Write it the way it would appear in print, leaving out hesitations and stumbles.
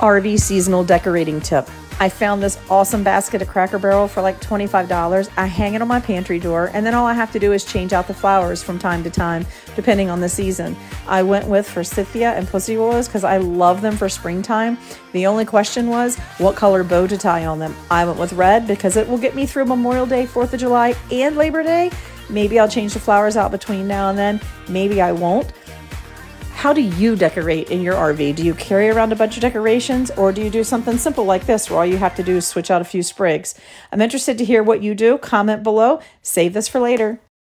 RV seasonal decorating tip. I found this awesome basket at Cracker Barrel for like $25. I hang it on my pantry door, and then all I have to do is change out the flowers from time to time, depending on the season. I went with forsythia and pussy willows because I love them for springtime. The only question was what color bow to tie on them. I went with red because it will get me through Memorial Day, 4th of July, and Labor Day. Maybe I'll change the flowers out between now and then. Maybe I won't. How do you decorate in your RV? Do you carry around a bunch of decorations, or do you do something simple like this where all you have to do is switch out a few sprigs? I'm interested to hear what you do. Comment below. Save this for later.